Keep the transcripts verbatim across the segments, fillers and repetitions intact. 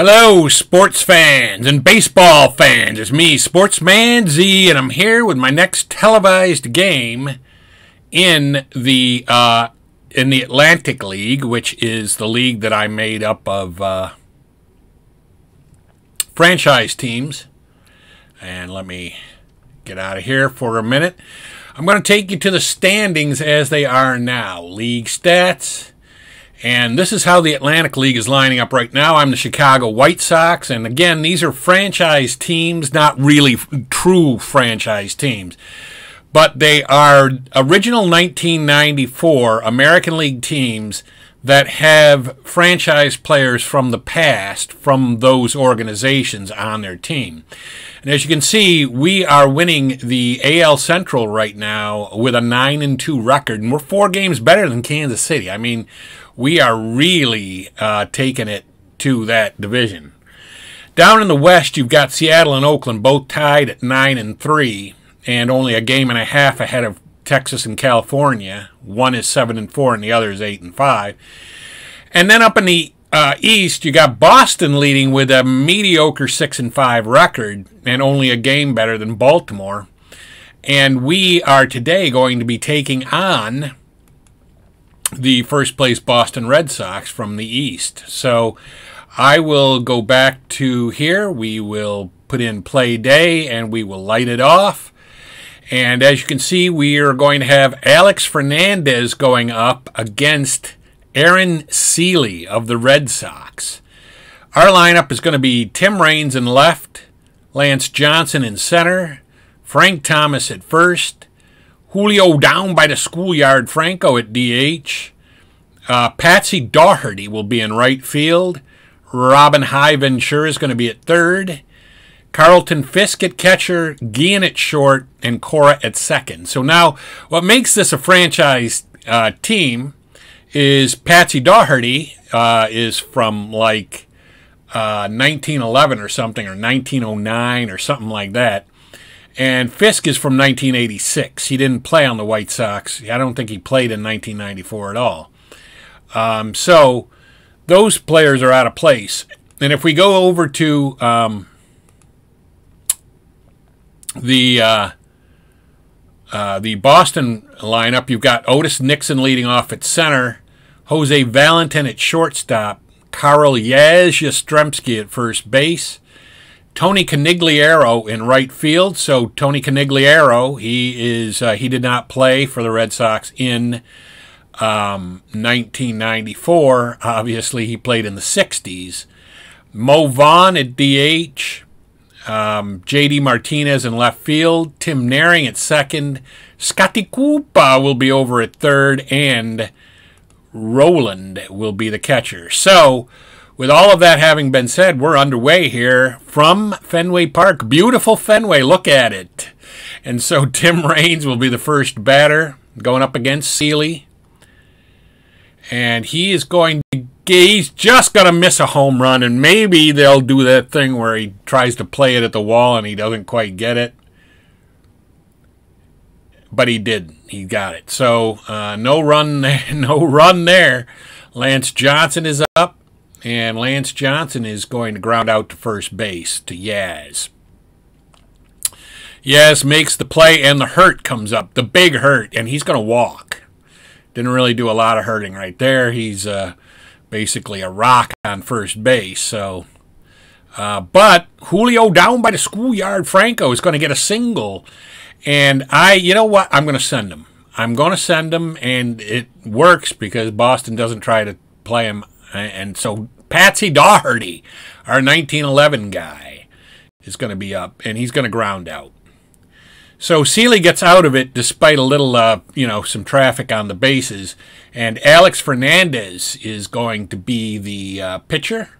Hello, sports fans and baseball fans. It's me, Sportsman Z, and I'm here with my next televised game in the uh, in the Atlantic League, which is the league that I made up of uh, franchise teams. And let me get out of here for a minute. I'm going to take you to the standings as they are now. League stats. And this is how the Atlantic League is lining up right now. I'm the Chicago White Sox. And again, these are franchise teams, not really true franchise teams. But they are original nineteen ninety-four American League teams that have franchise players from the past from those organizations on their team. And as you can see, we are winning the A L Central right now with a nine and two record. And we're four games better than Kansas City. I mean, we are really uh, taking it to that division. Down in the West, you've got Seattle and Oakland both tied at nine and three and only a game and a half ahead of Texas and California. One is seven and four and the other is eight and five. And then up in the uh, East, you got Boston leading with a mediocre six and five record and only a game better than Baltimore. And we are today going to be taking on the first-place Boston Red Sox from the East. So I will go back to here. We will put in play day, and we will light it off. And as you can see, we are going to have Alex Fernandez going up against Aaron Sele of the Red Sox. Our lineup is going to be Tim Raines in left, Lance Johnson in center, Frank Thomas at first, Julio down by the schoolyard, Franco at D H. Uh, Patsy Daugherty will be in right field. Robin Ventura is going to be at third. Carlton Fisk at catcher, Guillen at short, and Cora at second. So now what makes this a franchise uh, team is Patsy Daugherty uh, is from like uh, nineteen eleven or something, or nineteen oh nine or something like that. And Fisk is from nineteen eighty-six. He didn't play on the White Sox. I don't think he played in nineteen ninety-four at all. Um, so those players are out of place. And if we go over to um, the uh, uh, the Boston lineup, you've got Otis Nixon leading off at center, Jose Valentin at shortstop, Carl Yastrzemski at first base, Tony Conigliaro in right field. So Tony Conigliaro, he is uh, he did not play for the Red Sox in um, nineteen ninety-four. Obviously, he played in the sixties. Mo Vaughn at D H, um, J D Martinez in left field, Tim Naehring at second, Scotty Kupa will be over at third, and Rowland will be the catcher. So, with all of that having been said, we're underway here from Fenway Park. Beautiful Fenway, look at it. And so Tim Raines will be the first batter going up against Sele. And he is going to, he's just going to miss a home run. And maybe they'll do that thing where he tries to play it at the wall and he doesn't quite get it. But he did. He got it. So uh, no run, no run there. Lance Johnson is up. And Lance Johnson is going to ground out to first base to Yaz. Yaz makes the play, and the hurt comes up, the big hurt, and he's going to walk. Didn't really do a lot of hurting right there. He's uh, basically a rock on first base. So, uh, but Julio down by the schoolyard, Franco is going to get a single, and I, you know what, I'm going to send him. I'm going to send him, and it works because Boston doesn't try to play him. And so Patsy Daugherty, our nineteen eleven guy, is going to be up, and he's going to ground out. So Sele gets out of it despite a little, uh, you know, some traffic on the bases. And Alex Fernandez is going to be the uh, pitcher,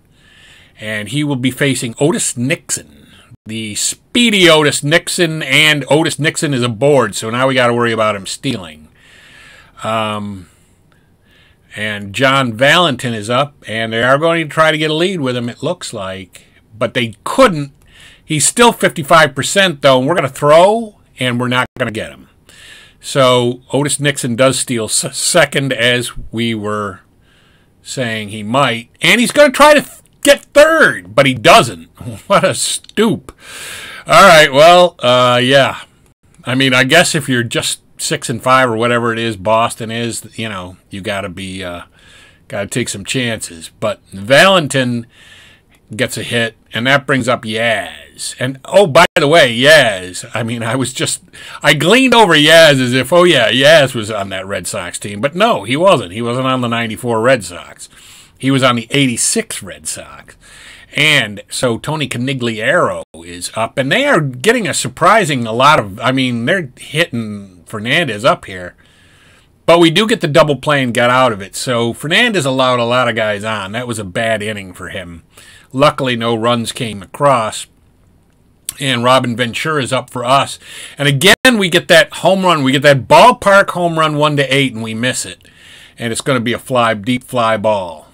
and he will be facing Otis Nixon, the speedy Otis Nixon. And Otis Nixon is aboard, so now we got to worry about him stealing. Um... And John Valentin is up, and they are going to try to get a lead with him, it looks like. But they couldn't. He's still fifty-five percent, though, and we're going to throw, and we're not going to get him. So Otis Nixon does steal second, as we were saying he might. And he's going to try to get third, but he doesn't. What a stoop. All right, well, uh, yeah. I mean, I guess if you're just six and five or whatever it is Boston is, you know, you got to be, uh, got to take some chances. But Valentin gets a hit, and that brings up Yaz. And, oh, by the way, Yaz. I mean, I was just, I gleaned over Yaz as if, oh, yeah, Yaz was on that Red Sox team. But no, he wasn't. He wasn't on the ninety-four Red Sox. He was on the eighty-six Red Sox. And so Tony Conigliaro is up, and they are getting a surprising a lot of, I mean, they're hitting Fernandez up here. But we do get the double play and got out of it. So Fernandez allowed a lot of guys on. That was a bad inning for him. Luckily, no runs came across. And Robin Ventura is up for us. And again, we get that home run. We get that ballpark home run one to eight, and we miss it. And it's going to be a fly, deep fly ball.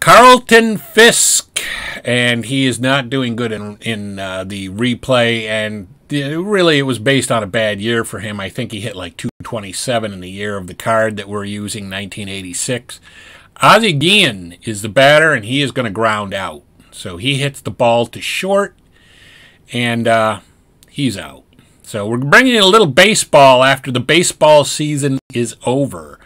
Carlton Fisk, and he is not doing good in, in uh, the replay, and really it was based on a bad year for him. I think he hit like two twenty-seven in the year of the card that we're using, nineteen eighty-six. Ozzie Guillen is the batter, and he is going to ground out. So he hits the ball to short, and uh, he's out. So we're bringing in a little baseball after the baseball season is over.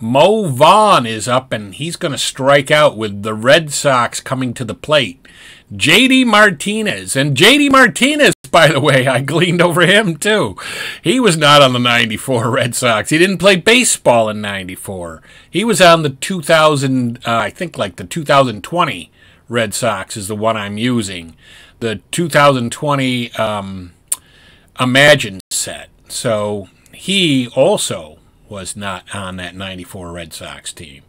Mo Vaughn is up, and he's going to strike out with the Red Sox coming to the plate. J D. Martinez, and J D. Martinez, by the way, I gleaned over him too. He was not on the ninety-four Red Sox. He didn't play baseball in ninety-four. He was on the two thousand, uh, I think like the two thousand twenty Red Sox is the one I'm using. The two thousand twenty um, Imagine set. So he also was not on that ninety-four Red Sox team.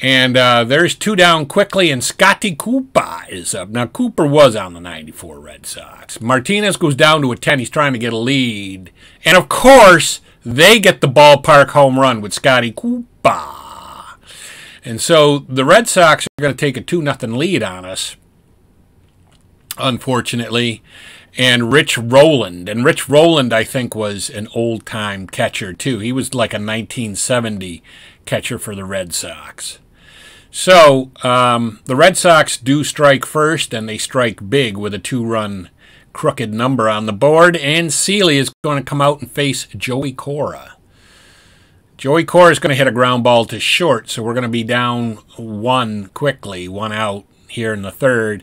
And uh, there's two down quickly, and Scotty Kupa is up. Now, Cooper was on the ninety-four Red Sox. Martinez goes down to a ten. He's trying to get a lead. And, of course, they get the ballpark home run with Scotty Kupa. And so the Red Sox are going to take a two nothing lead on us, unfortunately. And Rich Rowland. And Rich Rowland, I think, was an old-time catcher, too. He was like a nineteen seventy catcher for the Red Sox. So um, the Red Sox do strike first, and they strike big with a two-run crooked number on the board. And Sele is going to come out and face Joey Cora. Joey Cora is going to hit a ground ball to short, so we're going to be down one quickly, one out here in the third.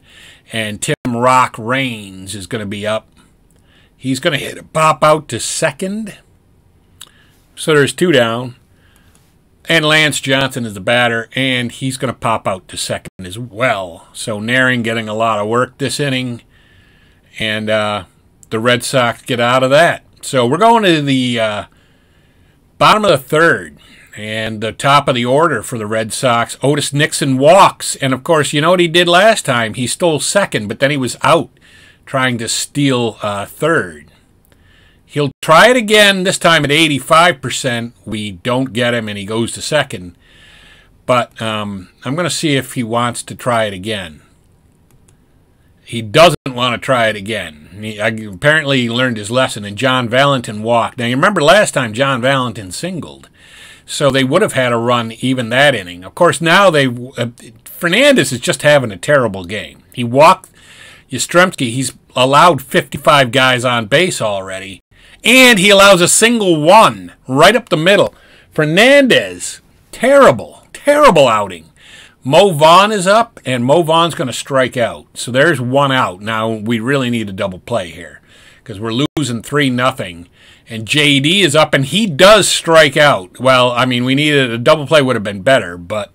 And Tim Rock Raines is going to be up. He's going to hit a pop out to second. So there's two down. And Lance Johnson is the batter, and he's going to pop out to second as well. So Naehring getting a lot of work this inning. And uh, the Red Sox get out of that. So we're going to the uh, bottom of the third. And the top of the order for the Red Sox, Otis Nixon walks. And, of course, you know what he did last time? He stole second, but then he was out trying to steal uh, third. He'll try it again, this time at eighty-five percent. We don't get him, and he goes to second. But um, I'm going to see if he wants to try it again. He doesn't want to try it again. He, I, apparently he learned his lesson, and John Valentin walked. Now, you remember last time John Valentin singled. So they would have had a run even that inning. Of course, now they uh, Fernandez is just having a terrible game. He walked Yastrzemski. He's allowed fifty-five guys on base already. And he allows a single one right up the middle. Fernandez, terrible, terrible outing. Mo Vaughn is up, and Mo Vaughn's going to strike out. So there's one out. Now, we really need a double play here because we're losing three nothing. And J D is up, and he does strike out. Well, I mean, we needed a double play would have been better, but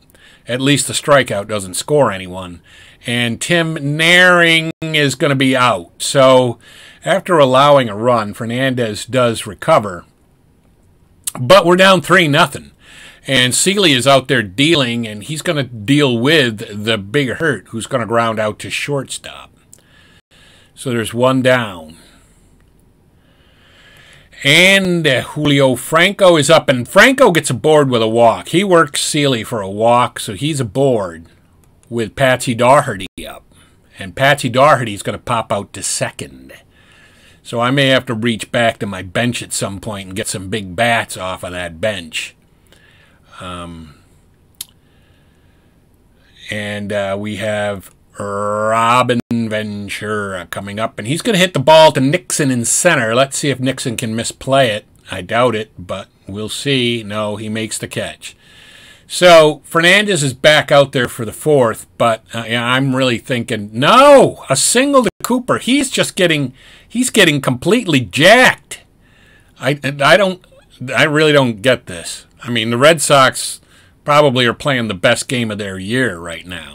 at least the strikeout doesn't score anyone. And Tim Naehring is going to be out. So after allowing a run, Fernandez does recover. But we're down three nothing. And Sele is out there dealing, and he's going to deal with the big hurt, who's going to ground out to shortstop. So there's one down. And uh, Julio Franco is up, and Franco gets aboard with a walk. He works Sele for a walk, so he's aboard with Patsy Daugherty up. And Patsy Daugherty is going to pop out to second. So I may have to reach back to my bench at some point and get some big bats off of that bench. Um, And uh, we have Robin Ventura coming up, and he's going to hit the ball to Nixon in center. Let's see if Nixon can misplay it. I doubt it, but we'll see. No, he makes the catch. So Fernandez is back out there for the fourth, but uh, I'm really thinking, no, a single to Cooper. He's just getting, he's getting completely jacked. I, I don't, I really don't get this. I mean, the Red Sox probably are playing the best game of their year right now.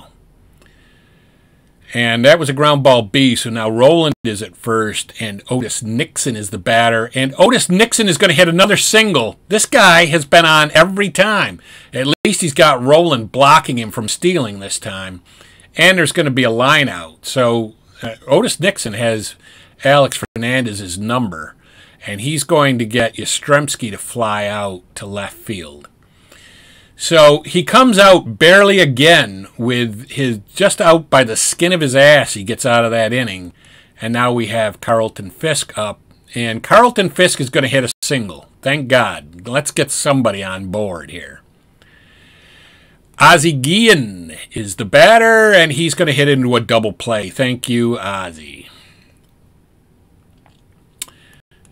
And that was a ground ball B, so now Rowland is at first, and Otis Nixon is the batter. And Otis Nixon is going to hit another single. This guy has been on every time. At least he's got Rowland blocking him from stealing this time. And there's going to be a line out. So uh, Otis Nixon has Alex Fernandez's number, and he's going to get Yastrzemski to fly out to left field. So he comes out barely again with his, just out by the skin of his ass, he gets out of that inning. And now we have Carlton Fisk up. And Carlton Fisk is going to hit a single. Thank God. Let's get somebody on board here. Ozzie Guillen is the batter, and he's going to hit into a double play. Thank you, Ozzie.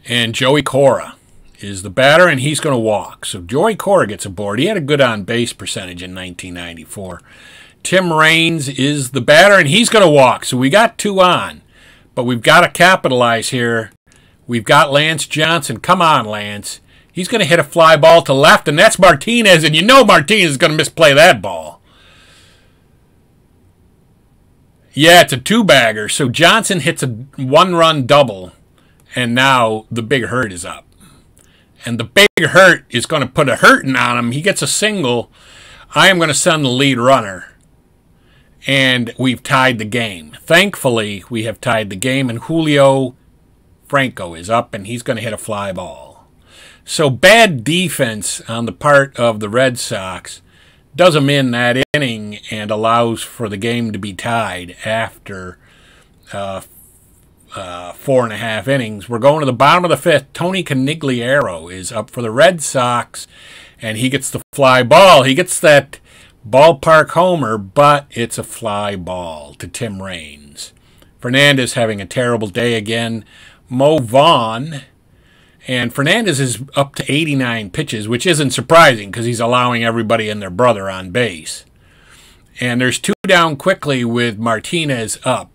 And Joey Cora is the batter, and he's going to walk. So Joey Cora gets aboard. He had a good on-base percentage in nineteen ninety-four. Tim Raines is the batter, and he's going to walk. So we got two on, but we've got to capitalize here. We've got Lance Johnson. Come on, Lance. He's going to hit a fly ball to left, and that's Martinez, and you know Martinez is going to misplay that ball. Yeah, it's a two-bagger. So Johnson hits a one-run double, and now the Big Hurt is up. And the Big Hurt is going to put a hurting on him. He gets a single. I am going to send the lead runner. And we've tied the game. Thankfully, we have tied the game. And Julio Franco is up, and he's going to hit a fly ball. So bad defense on the part of the Red Sox does him in that inning and allows for the game to be tied after uh Uh, four and a half innings. We're going to the bottom of the fifth. Tony Conigliaro is up for the Red Sox, and he gets the fly ball. He gets that ballpark homer, but it's a fly ball to Tim Raines. Fernandez having a terrible day again. Mo Vaughn, and Fernandez is up to eighty-nine pitches, which isn't surprising because he's allowing everybody and their brother on base. And there's two down quickly with Martinez up.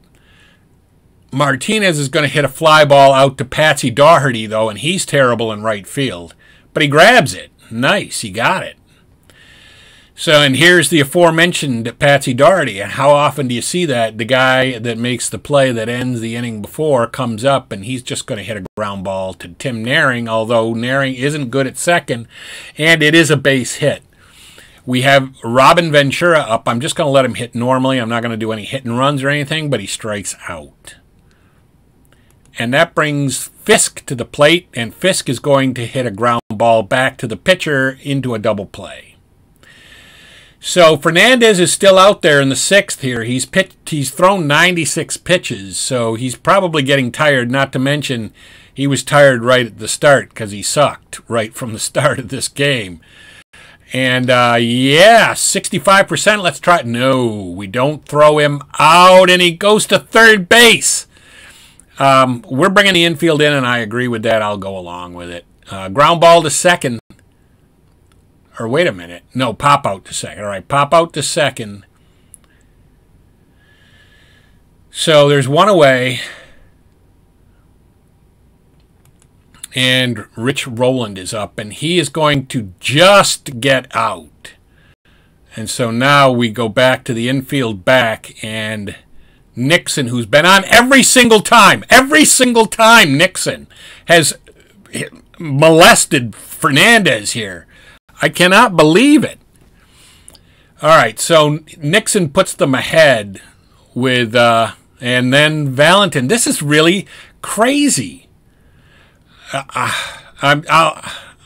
Martinez is going to hit a fly ball out to Patsy Daugherty, though, and he's terrible in right field. But he grabs it. Nice. He got it. So, and here's the aforementioned Patsy Daugherty. And how often do you see that? The guy that makes the play that ends the inning before comes up, and he's just going to hit a ground ball to Tim Naehring, although Naehring isn't good at second, and it is a base hit. We have Robin Ventura up. I'm just going to let him hit normally. I'm not going to do any hit and runs or anything, but he strikes out. And that brings Fisk to the plate, and Fisk is going to hit a ground ball back to the pitcher into a double play. So Fernandez is still out there in the sixth here. He's pitched, he's thrown ninety-six pitches, so he's probably getting tired, not to mention he was tired right at the start because he sucked right from the start of this game. And, uh, yeah, sixty-five percent. Let's try it. No, we don't throw him out, and he goes to third base. Um, we're bringing the infield in, and I agree with that. I'll go along with it. Uh, ground ball to second. Or wait a minute. No, pop out to second. All right, pop out to second. So there's one away. And Rich Rowland is up, and he is going to just get out. And so now we go back to the infield back, and Nixon, who's been on every single time, every single time Nixon has molested Fernandez here. I cannot believe it. All right, so Nixon puts them ahead with, uh, and then Valentin. This is really crazy. Uh, I'm, I'll,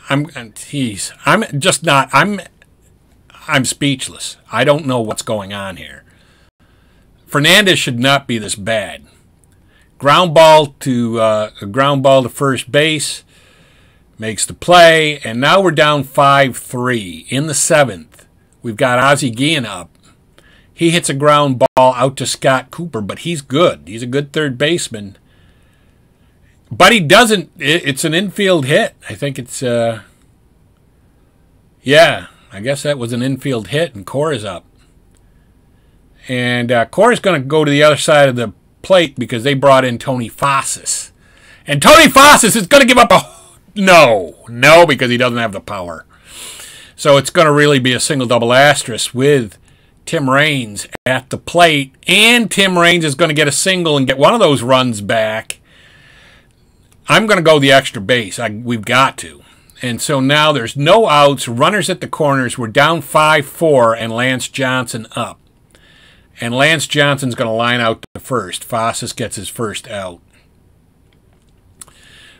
I'm, geez, I'm just not, I'm, I'm speechless. I don't know what's going on here. Fernandez should not be this bad. Ground ball to uh, a ground ball to first base makes the play, and now we're down five three in the seventh. We've got Ozzie Guillen up. He hits a ground ball out to Scott Cooper, but he's good. He's a good third baseman. But he doesn't. It's an infield hit. I think it's, uh, yeah, I guess that was an infield hit, and Cora's up. And uh, Cora's going to go to the other side of the plate because they brought in Tony Fossas. And Tony Fossas is going to give up a, no, no, because he doesn't have the power. So it's going to really be a single-double asterisk with Tim Raines at the plate. And Tim Raines is going to get a single and get one of those runs back. I'm going to go the extra base. I, we've got to. And so now there's no outs, runners at the corners. We're down five four and Lance Johnson up. And Lance Johnson's going to line out to first. Fossas gets his first out.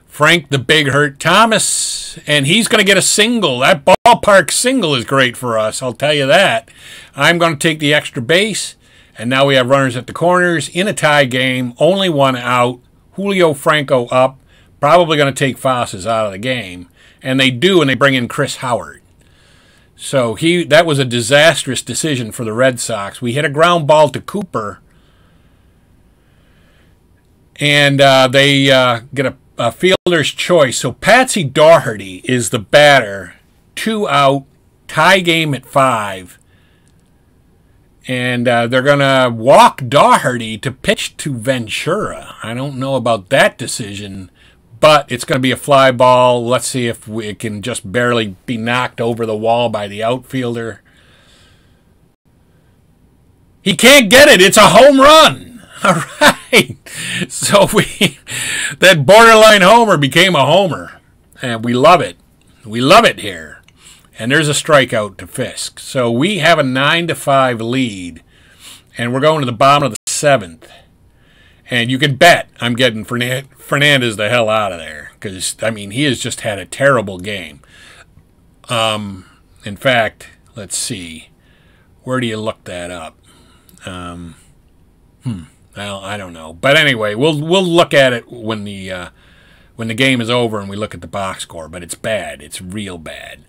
Frank the Big Hurt Thomas, and he's going to get a single. That ballpark single is great for us, I'll tell you that. I'm going to take the extra base, and now we have runners at the corners in a tie game, only one out. Julio Franco up, probably going to take Fossas out of the game. And they do, and they bring in Chris Howard. So he that was a disastrous decision for the Red Sox. We hit a ground ball to Cooper, and uh, they uh, get a, a fielder's choice. So Patsy Daugherty is the batter, two out, tie game at five. And uh, they're going to walk Daugherty to pitch to Ventura. I don't know about that decision, but it's going to be a fly ball. Let's see if we, it can just barely be knocked over the wall by the outfielder. He can't get it. It's a home run. All right. So we that borderline homer became a homer, and we love it. We love it here. And there's a strikeout to Fisk. So we have a nine to five lead, and we're going to the bottom of the seventh. And you can bet I'm getting Fernandez the hell out of there because, I mean, he has just had a terrible game. Um, in fact, let's see. Where do you look that up? Um, hmm. Well, I don't know. But anyway, we'll we'll look at it when the uh, when the game is over and we look at the box score. But it's bad. It's real bad.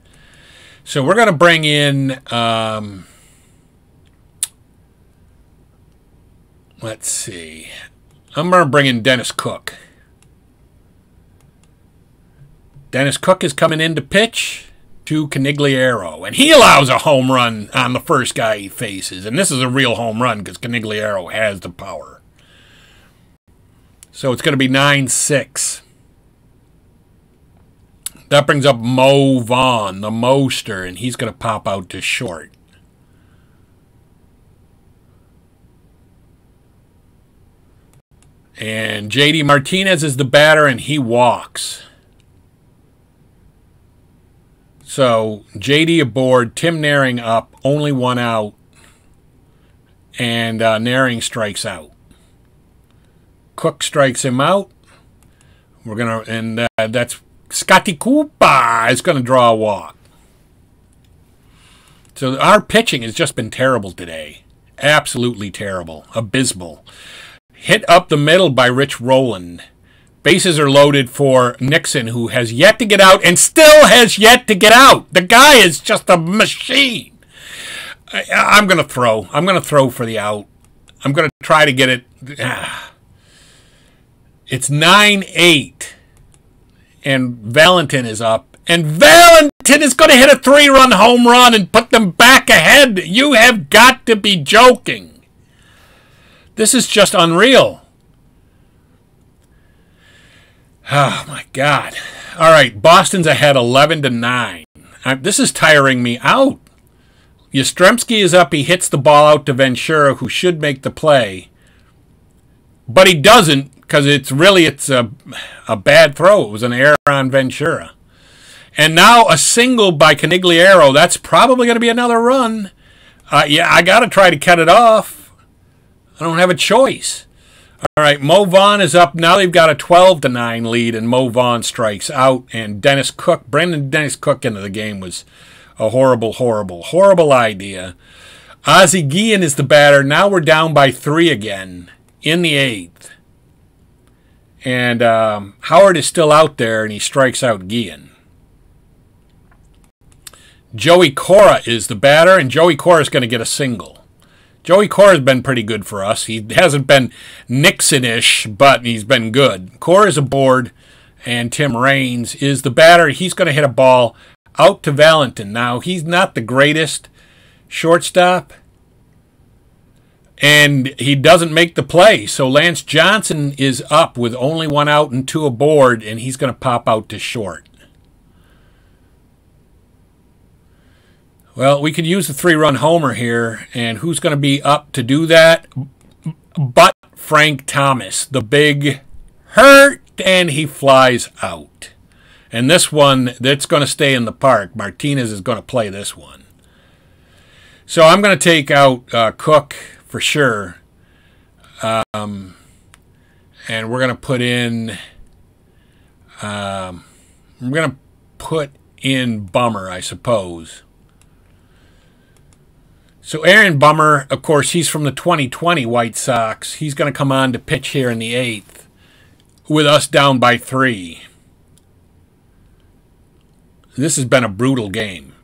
So we're going to bring in... Um, let's see... I'm going to bring in Dennis Cook. Dennis Cook is coming in to pitch to Conigliaro. And he allows a home run on the first guy he faces. And this is a real home run because Conigliaro has the power. So it's going to be nine six. That brings up Mo Vaughn, the Moster, and he's going to pop out to short. And J D Martinez is the batter, and he walks. So J D aboard, Tim Naehring up, only one out. And uh, Naehring strikes out. Cook strikes him out. We're gonna, and uh, that's Scotty Kupa is going to draw a walk. So our pitching has just been terrible today. Absolutely terrible. Abysmal. Hit up the middle by Rich Rowland. Bases are loaded for Nixon, who has yet to get out and still has yet to get out. The guy is just a machine. I, I'm going to throw. I'm going to throw for the out. I'm going to try to get it. It's nine eight. And Valentin is up. And Valentin is going to hit a three-run home run and put them back ahead. You have got to be joking. This is just unreal. Oh, my God. All right, Boston's ahead eleven to nine. This is tiring me out. Yastrzemski is up. He hits the ball out to Ventura, who should make the play. But he doesn't because it's really it's a, a bad throw. It was an error on Ventura. And now a single by Conigliaro. That's probably going to be another run. Uh, yeah, I got to try to cut it off. I don't have a choice. All right, Mo Vaughn is up. Now they've got a twelve to nine lead, and Mo Vaughn strikes out. And Dennis Cook, Brendan Dennis Cook into the game was a horrible, horrible, horrible idea. Ozzie Guillen is the batter. Now we're down by three again in the eighth. And um, Howard is still out there, and he strikes out Guillen. Joey Cora is the batter, and Joey Cora is going to get a single. Joey Cora's been pretty good for us. He hasn't been Nixon-ish, but he's been good. Cora's aboard, and Tim Raines is the batter. He's going to hit a ball out to Valentin. Now, he's not the greatest shortstop, and he doesn't make the play. So Lance Johnson is up with only one out and two aboard, and he's going to pop out to short. Well, we could use the three-run homer here, and who's going to be up to do that but Frank Thomas, the big hurt, and he flies out. And this one, that's going to stay in the park. Martinez is going to play this one. So I'm going to take out uh, Cook for sure, um, and we're going to put in um, I'm going to put in Bummer, I suppose. So Aaron Bummer, of course, he's from the twenty twenty White Sox. He's going to come on to pitch here in the eighth with us down by three. This has been a brutal game.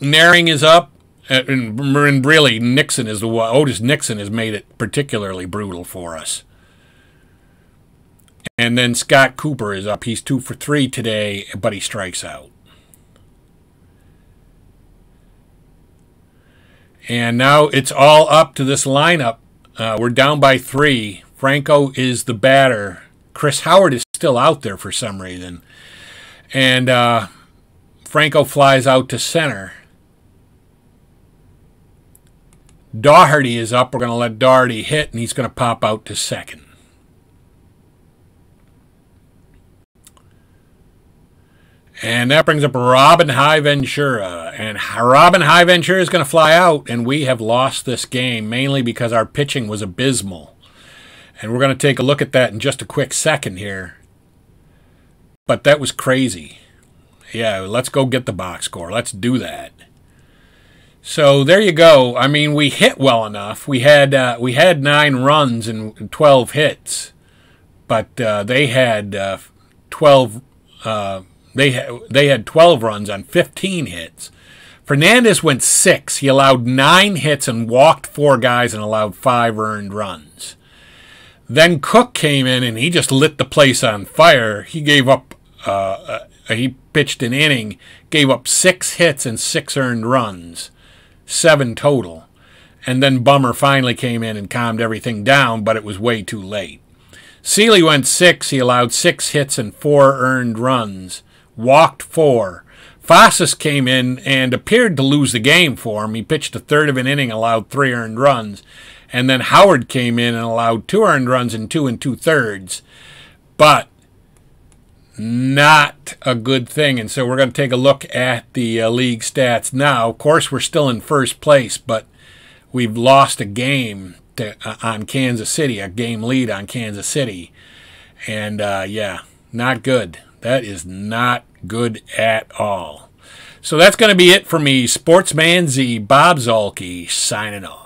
Naehring is up, and really Nixon is the one. Otis Nixon has made it particularly brutal for us. And then Scott Cooper is up. He's two for three today, but he strikes out. And now it's all up to this lineup. Uh, we're down by three. Franco is the batter. Chris Howard is still out there for some reason. And uh, Franco flies out to center. Daugherty is up. We're going to let Daugherty hit, and he's going to pop out to second. And that brings up Robin High Ventura. And Robin High Ventura is going to fly out, and we have lost this game, mainly because our pitching was abysmal. And we're going to take a look at that in just a quick second here. But that was crazy. Yeah, let's go get the box score. Let's do that. So there you go. I mean, we hit well enough. We had, uh, we had nine runs and twelve hits. But uh, they had uh, twelve... Uh, They, they had twelve runs on fifteen hits. Fernandez went six. He allowed nine hits and walked four guys and allowed five earned runs. Then Cook came in, and he just lit the place on fire. He gave up, uh, uh, he pitched an inning, gave up six hits and six earned runs, seven total. And then Bummer finally came in and calmed everything down, but it was way too late. Sele went six. He allowed six hits and four earned runs. Walked four. Fossas came in and appeared to lose the game for him. He pitched a third of an inning, allowed three earned runs. And then Howard came in and allowed two earned runs in two and two-thirds. But not a good thing. And so we're going to take a look at the uh, league stats now. Of course, we're still in first place, but we've lost a game to, uh, on Kansas City, a game lead on Kansas City. And, uh, yeah, not good. That is not good at all. So that's going to be it for me. Sportsman Z, Bob Zolke, signing off.